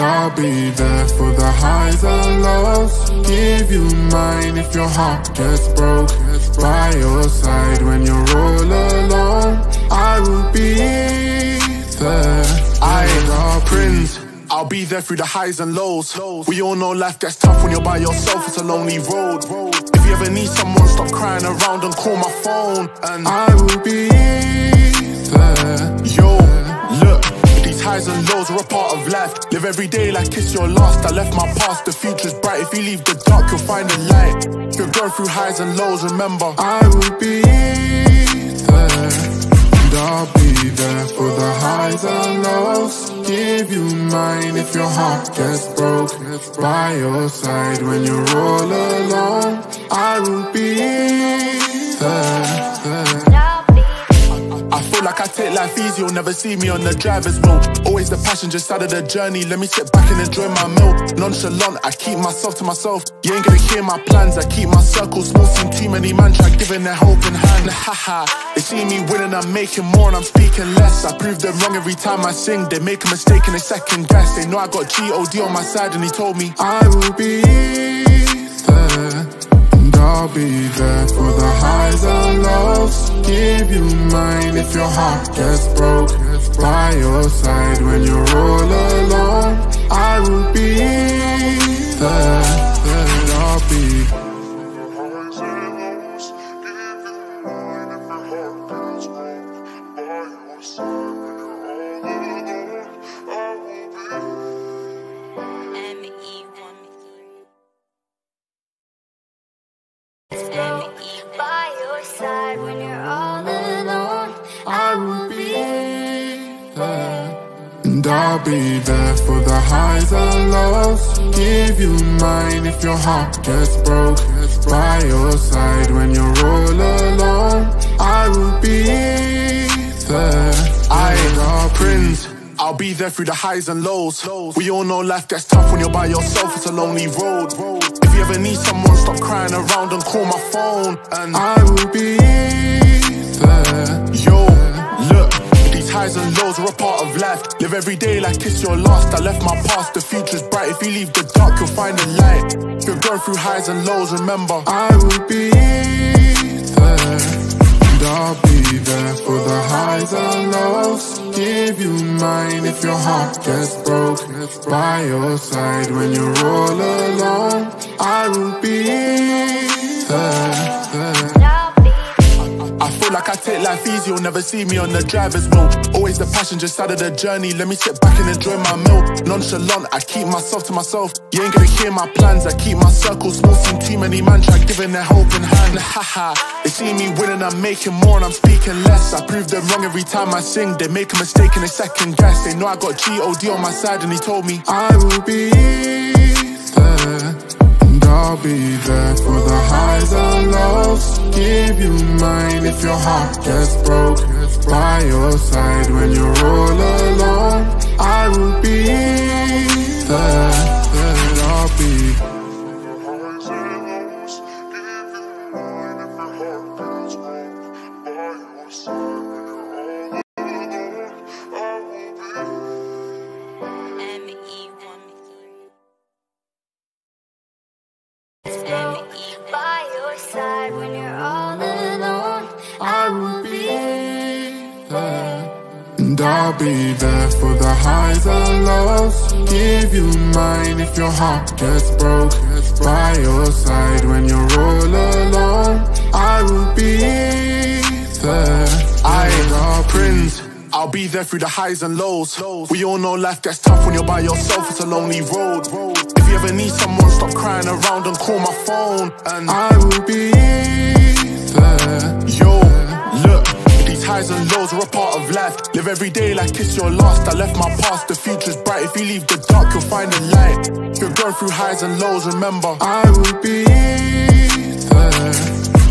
And I'll be there for the highs and lows. Give you mine if your heart gets broke. By your side when you're all alone, I will be there. I ain't our Prinz, I'll be there through the highs and lows. We all know life gets tough when you're by yourself, it's a lonely road. If you ever need someone, stop crying around and call my phone. And I will be there. Yo, look, these highs and lows are a part of life. Live every day like it's your last. I left my past, the future's bright. If you leave the dark, you'll find the light. If you're going through highs and lows, remember I will be there. And I'll be there for the highs and lows. Give you mine if your heart gets broke. By your side when you're all alone, I will be there. I feel like I take life easy, you'll never see me on the driver's wheel. Always the passenger side of the journey, let me sit back and enjoy my meal. Nonchalant, I keep myself to myself. You ain't gonna hear my plans, I keep my circle small. Seen too many man try giving their helping hand. Haha, they see me winning, I'm making more and I'm speaking less. I prove them wrong every time I sing, they make a mistake and they second guess. They know I got G-O-D on my side and he told me I will be there. And I'll be there for the highs and lows. Give you mine if your heart gets broke. By your side when you're all alone, I will be there. And I'll be there. By your side when you're all alone, I will be there. And I'll be there for the highs and lows. Give you mine if your heart gets broke. By your side when you're all alone, I will be there. I ain't our Prinz, I'll be there through the highs and lows. We all know life gets tough when you're by yourself, it's a lonely road. If you ever need someone, stop crying around and call my phone. And I will be there. Yo, look, these highs and lows are a part of life. Live every day like it's your last. I left my past, the future's bright. If you leave the dark, you'll find the light. If you're going through highs and lows, remember I will be there. And I'll be there for the highs and lows. Give you mine if your heart gets broke. By your side when you're all alone, I will be there. I feel like I take life easy, you'll never see me on the driver's wheel. Always the passenger side of the journey, let me sit back and enjoy my meal. Nonchalant, I keep myself to myself. You ain't gonna hear my plans, I keep my circle small. Seen too many man try giving their helping hand. Haha, they see me winning, I'm making more and I'm speaking less. I prove them wrong every time I sing, they make a mistake and they second guess. They know I got G-O-D on my side and he told me I will be there. And I'll be there for the highs and lows. Give you mine if your heart gets broke. By your side when you're all alone, I will be there. Then I'll be. By your side when you're all alone, I will be there. And I'll be there for the highs and lows. Give you mine if your heart gets broke. By your side when you're all alone, I will be there. I ain't our Prinz, I'll be there through the highs and lows. We all know life gets tough when you're by yourself, it's a lonely road. If you ever need someone, stop crying around and call my phone. And I will be there. Yo, look, these highs and lows are a part of life. Live every day like it's your last. I left my past, the future's bright. If you leave the dark, you'll find the light. If you're going through highs and lows, remember I will be there.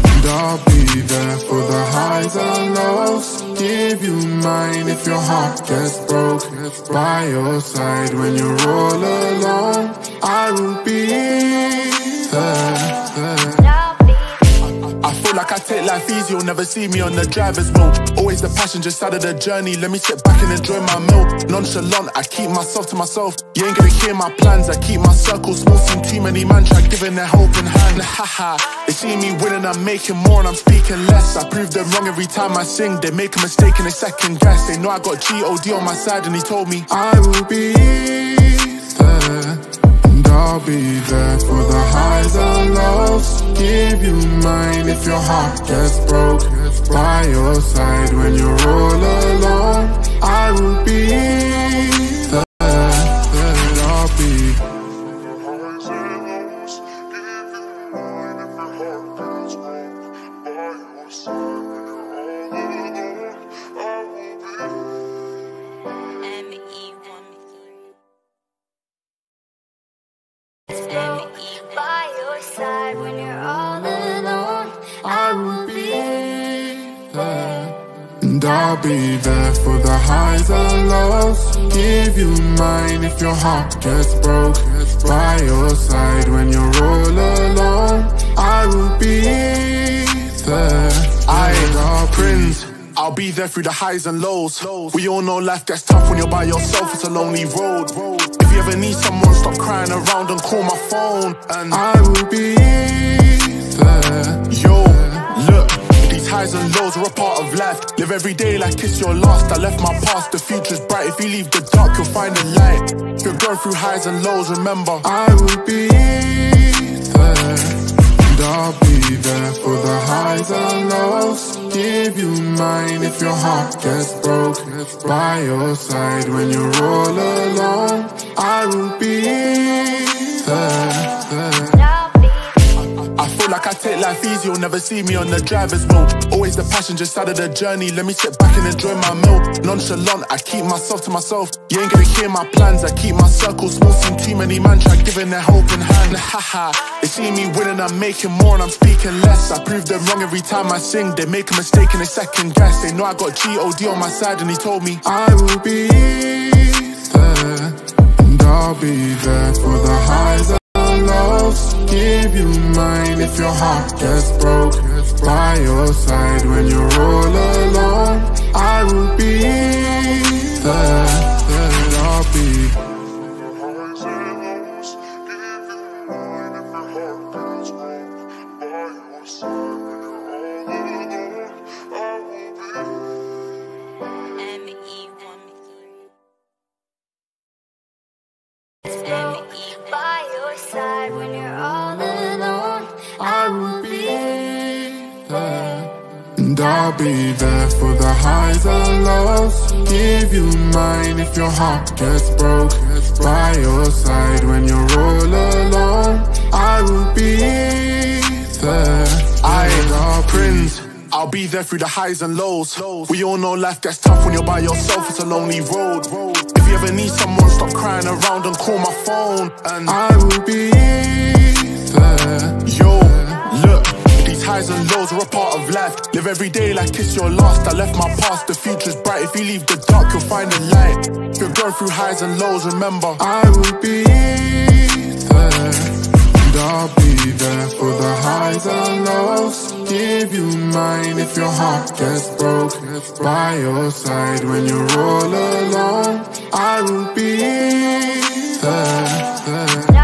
And I'll be there for the highs and lows. Give you mine if your heart gets broke. By your side when you're all alone, I will be there. I feel like I take life easy. You'll never see me on the driver's wheel. Always the passenger side of the journey. Let me sit back and enjoy my meal. Nonchalant, I keep myself to myself. You ain't gonna hear my plans. I keep my circle small. Seen too many man try giving their helping hand. Haha, they see me winning, I'm making more and I'm speaking less. I prove them wrong every time I sing. They make a mistake and they second guess. They know I got G.O.D. on my side and he told me I will be there, and I'll be there for the highs and lows. Give you mine if your heart gets broke. By your side when you're all alone. I will be there, and I'll be there. I'll be there for the highs and lows. Give you mine if your heart gets broke. By your side when you're all alone. I will be there. I'm Prinz. I'll be there through the highs and lows. We all know life gets tough when you're by yourself. It's a lonely road. If you ever need someone, stop crying around and call my phone. And I will be there. Yo, look. Highs and lows are a part of life. Live every day like it's your last. I left my past, the future's bright. If you leave the dark, you'll find the light. If you're going through highs and lows, remember I will be there, and I'll be there for the highs and lows. Give you mine if your heart gets broke. By your side when you're all alone. I will be there, there. I feel like I take life easy, you'll never see me on the driver's wheel. Always the passenger side of the journey, let me sit back and enjoy my meal. Nonchalant, I keep myself to myself. You ain't gonna hear my plans, I keep my circle small. Seen too many man try giving their helping hand. Haha, they see me winning, I'm making more and I'm speaking less. I prove them wrong every time I sing. They make a mistake and they second guess. They know I got G.O.D. on my side and he told me I will be there, and I'll be there for the highs and lows. Give you mine if your heart gets broke. By your side when you're all alone. I will be there, then I'll be. I'll be there for the highs and lows. Give you mine if your heart gets broke. By your side when you're all alone. I will be there. I'm Prinz. I'll be there through the highs and lows. We all know life gets tough when you're by yourself. It's a lonely road. If you ever need someone, stop crying around and call my phone. And I will be there. Yo, look. Highs and lows are a part of life. Live every day like it's your last. I left my past, the future's bright. If you leave the dark, you'll find the light. If you're going through highs and lows, remember I will be there, and I'll be there for the highs and lows. Give you mine if your heart gets broke. By your side when you're all alone. I will be there, there.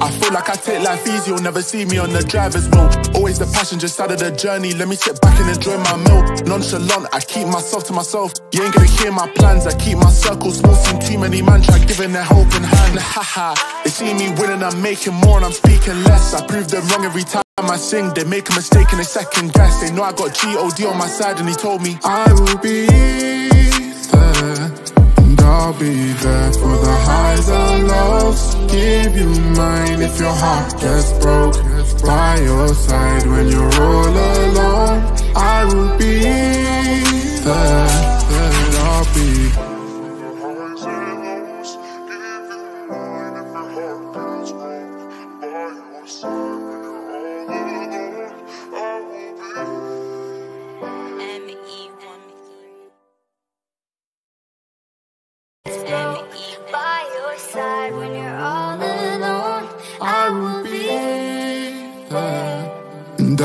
I feel like I take life easy, you'll never see me on the driver's wheel. Always the passenger side of the journey, let me sit back and enjoy my meal. Nonchalant, I keep myself to myself. You ain't gonna hear my plans, I keep my circle small. Seen too many man try giving their helping hand. Haha, they see me winning, I'm making more and I'm speaking less. I prove them wrong every time I sing. They make a mistake and they second guess. They know I got G.O.D. on my side and he told me I will be there, and I'll be there for the highs and lows. Give you mine if your heart gets broke. By your side when you're all alone. I will be there, then I'll be.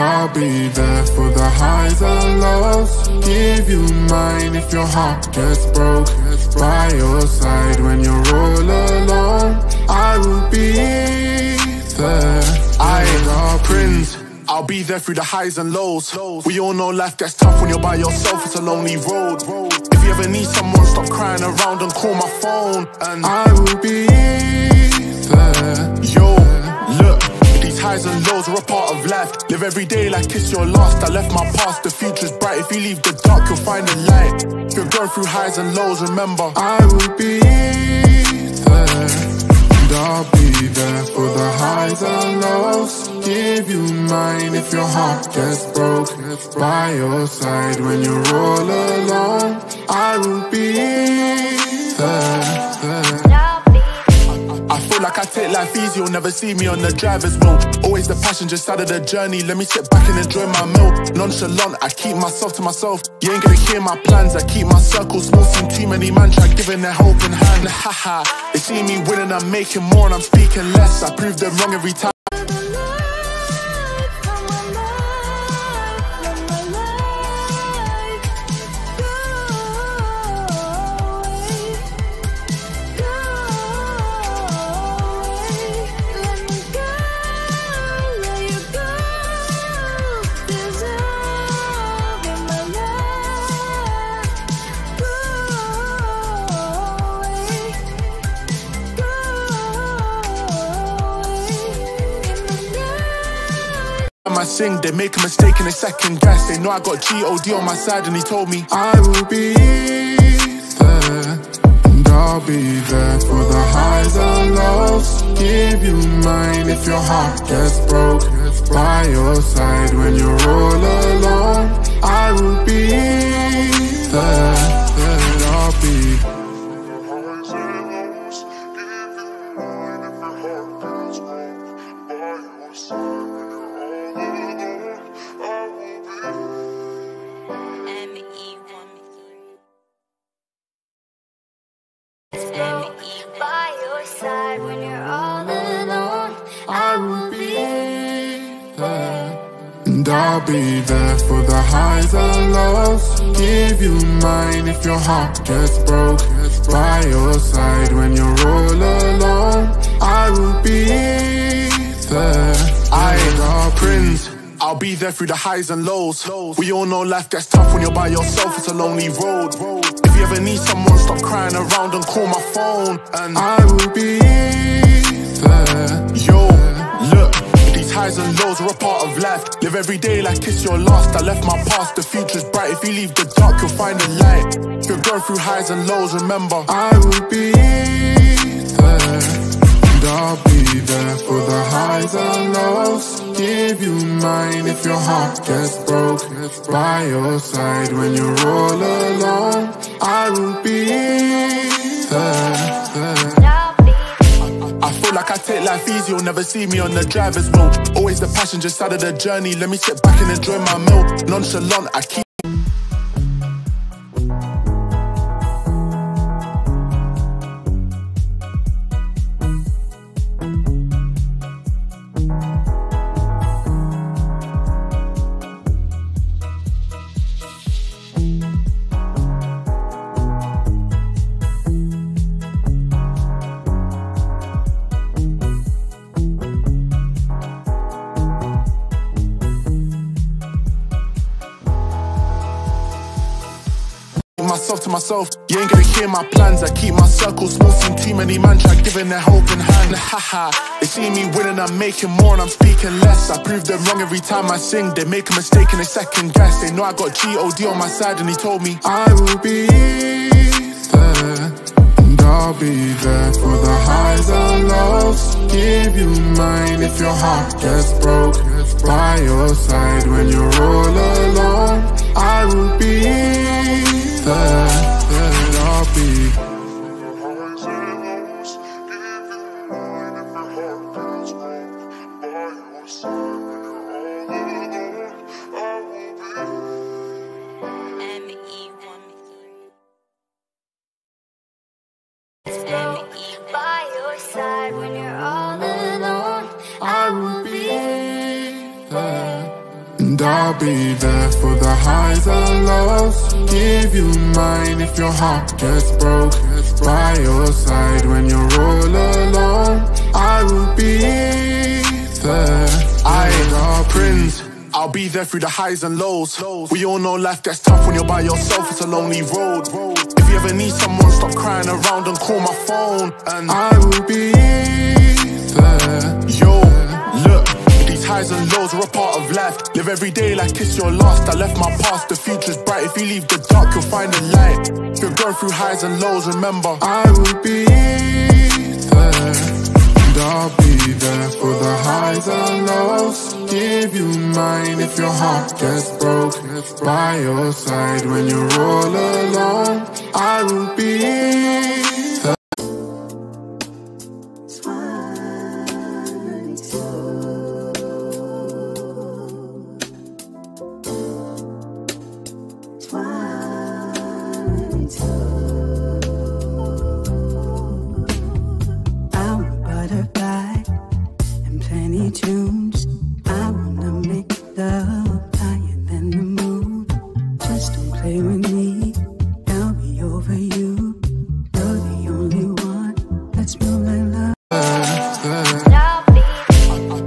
I'll be there for the highs and lows. Give you mine if your heart gets broke. By your side when you're all alone, I will be there. I am Prinz, I'll be there through the highs and lows. We all know life gets tough when you're by yourself, it's a lonely road. If you ever need someone, stop crying around and call my phone, and I will be there. Yo, look, these highs and lows are a part of life. Live every day like it's your last. I left my past, the future's bright. If you leave the dark, you'll find a light. If you're going through highs and lows, remember I will be there. And I'll be there for the highs and lows. Give you mine if your heart gets broke. By your side when you're all alone, I will be there. I feel like I take life easy, you'll never see me on the driver's wheel. Always the passenger side of the journey, let me sit back and enjoy my meal. Nonchalant, I keep myself to myself. You ain't gonna hear my plans, I keep my circle small. Seen too many man try giving their helping hand. Haha, they see me winning, I'm making more and I'm speaking less. I prove them wrong every time. I sing, they make a mistake and they second guess. They know I got G-O-D on my side and he told me I will be there. And I'll be there for the highs and lows. Give you mine if your heart gets broke. By your side when you're all alone, I will be there. And I'll be there. By your side when you're all alone, I will be there. And I'll be there for the highs and lows. Give you mine if your heart gets broke. By your side when you're all alone, I will be there. I am Prinz, I'll be there through the highs and lows. We all know life gets tough when you're by yourself, it's a lonely road. If you ever need someone, stop crying around and call my phone, and I will be there. Yo, look, these highs and lows are a part of life. Live every day like it's your last. I left my past, the future's bright. If you leave the dark, you'll find a light. If you're going through highs and lows, remember I will be there. And I'll be there for the highs and lows. Give you mine if your heart gets broke. By your side when you're all alone, I will be there. I feel like I take life easy, you'll never see me on the driver's wheel. Always the passenger side of the journey, let me sit back and enjoy my meal. Nonchalant, I keep myself to myself. You ain't gonna hear my plans, I keep my circle small. Seen too many man try giving their helping hand. Haha, they see me winning, I'm making more and I'm speaking less. I prove them wrong every time I sing. They make a mistake and they second guess. They know I got G-O-D on my side and he told me I will be there. And I'll be there for the highs and lows. Give you mine if your heart gets broke. By your side when you're all alone, I will be that I'll be there. be there for the highs and lows. Give you mine if your heart gets broke. By your side when you're all alone, I will be there. I ain't Prinz, I'll be there through the highs and lows. We all know life gets tough when you're by yourself, it's a lonely road. If you ever need someone, stop crying around and call my phone, and I will be there. Yo, look, these highs and lows are a part of life. Live every day like it's your last. I left my past, the future's bright. If you leave the dark, you'll find a light. If you're going through highs and lows, remember I will be there. And I'll be there for the highs and lows. Give you mine if your heart gets broke. By your side when you're all alone, I will be there. I'm a butterfly and plenty tunes. I wanna make love higher than the moon. Just don't play with me, I'll be over you. You're the only one that's more than love.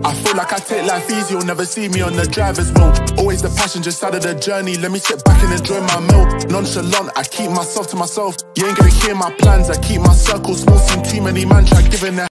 I feel like I take life easy, you'll never see me on the driver's wheel. Always the passenger side of the journey, let me sit back and enjoy my meal. Nonchalant, I keep myself to myself. You ain't gonna hear my plans, I keep my circle small, seen too many man try giving their